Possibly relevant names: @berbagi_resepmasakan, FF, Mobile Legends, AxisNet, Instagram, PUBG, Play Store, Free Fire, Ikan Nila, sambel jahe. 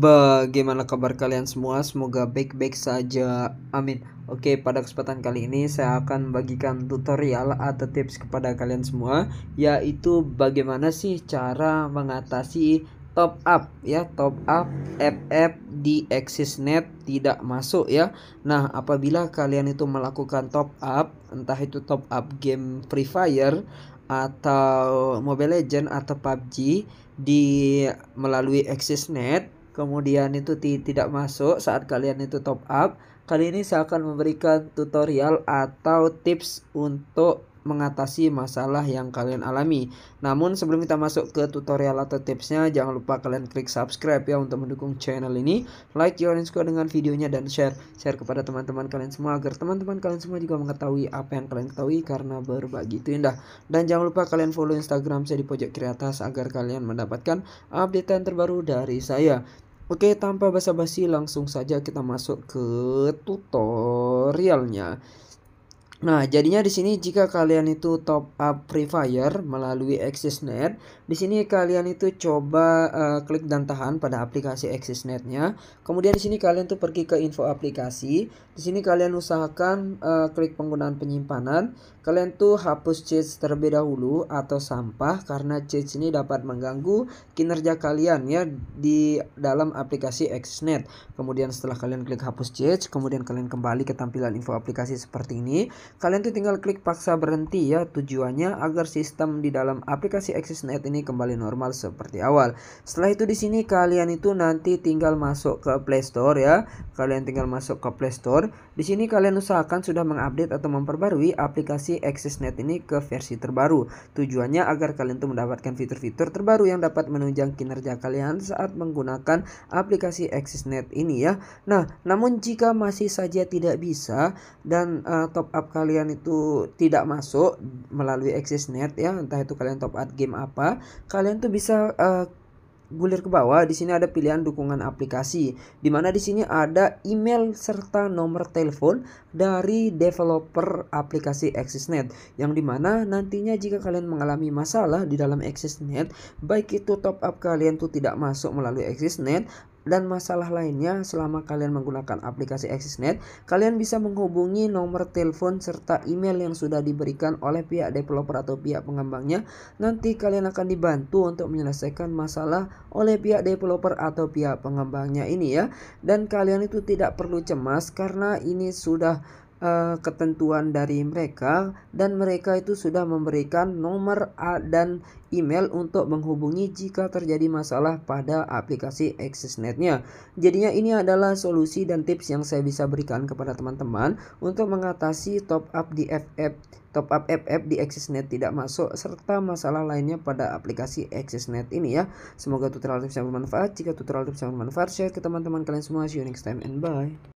Bagaimana kabar kalian semua? Semoga baik-baik saja, amin. Oke, pada kesempatan kali ini saya akan membagikan tutorial atau tips kepada kalian semua, yaitu bagaimana sih cara mengatasi top up ya, top up FF di AxisNet tidak masuk ya. Nah, apabila kalian itu melakukan top up, entah itu top up game Free Fire atau Mobile Legends atau PUBG melalui AxisNet, kemudian itu tidak masuk saat kalian itu top up. Kali ini saya akan memberikan tutorial atau tips untuk mengatasi masalah yang kalian alami. Namun sebelum kita masuk ke tutorial atau tipsnya, jangan lupa kalian klik subscribe ya untuk mendukung channel ini, like, join, suka dengan videonya, dan share kepada teman-teman kalian semua agar teman-teman kalian semua juga mengetahui apa yang kalian ketahui, karena berbagi itu indah. Dan jangan lupa kalian follow Instagram saya di pojok kiri atas agar kalian mendapatkan update yang terbaru dari saya. Oke, tanpa basa-basi langsung saja kita masuk ke tutorialnya. Nah, jadinya di sini jika kalian itu top up Free Fire melalui AxisNet, di sini kalian itu coba klik dan tahan pada aplikasi AxisNet-nya. Kemudian di sini kalian tuh pergi ke info aplikasi. Di sini kalian usahakan klik penggunaan penyimpanan. Kalian tuh hapus cheats terlebih dahulu atau sampah, karena cheats ini dapat mengganggu kinerja kalian ya di dalam aplikasi AxisNet. Kemudian setelah kalian klik hapus cheats, kemudian kalian kembali ke tampilan info aplikasi seperti ini. Kalian tuh tinggal klik paksa berhenti ya, tujuannya agar sistem di dalam aplikasi AxisNet ini kembali normal seperti awal. Setelah itu di sini kalian itu nanti tinggal masuk ke Play Store ya. Kalian tinggal masuk ke Play Store. Di sini kalian usahakan sudah mengupdate atau memperbarui aplikasi AxisNet ini ke versi terbaru. Tujuannya agar kalian tuh mendapatkan fitur-fitur terbaru yang dapat menunjang kinerja kalian saat menggunakan aplikasi AxisNet ini ya. Nah, namun jika masih saja tidak bisa dan top up kalian itu tidak masuk melalui AxisNet ya, entah itu kalian top up game apa, kalian tuh bisa gulir ke bawah. Di sini ada pilihan dukungan aplikasi, di mana di sini ada email serta nomor telepon dari developer aplikasi AxisNet, yang dimana nantinya jika kalian mengalami masalah di dalam AxisNet, baik itu top up kalian tuh tidak masuk melalui AxisNet dan masalah lainnya selama kalian menggunakan aplikasi AxisNet, kalian bisa menghubungi nomor telepon serta email yang sudah diberikan oleh pihak developer atau pihak pengembangnya. Nanti kalian akan dibantu untuk menyelesaikan masalah oleh pihak developer atau pihak pengembangnya ini ya. Dan kalian itu tidak perlu cemas, karena ini sudah ketentuan dari mereka, dan mereka itu sudah memberikan nomor dan email untuk menghubungi jika terjadi masalah pada aplikasi AxisNet-nya. Jadinya ini adalah solusi dan tips yang saya bisa berikan kepada teman-teman untuk mengatasi top up FF di AxisNet tidak masuk serta masalah lainnya pada aplikasi AxisNet ini ya. Semoga tutorial tips yang bermanfaat. Jika tutorial tips yang bermanfaat, share ke teman-teman kalian semua. See you next time and bye.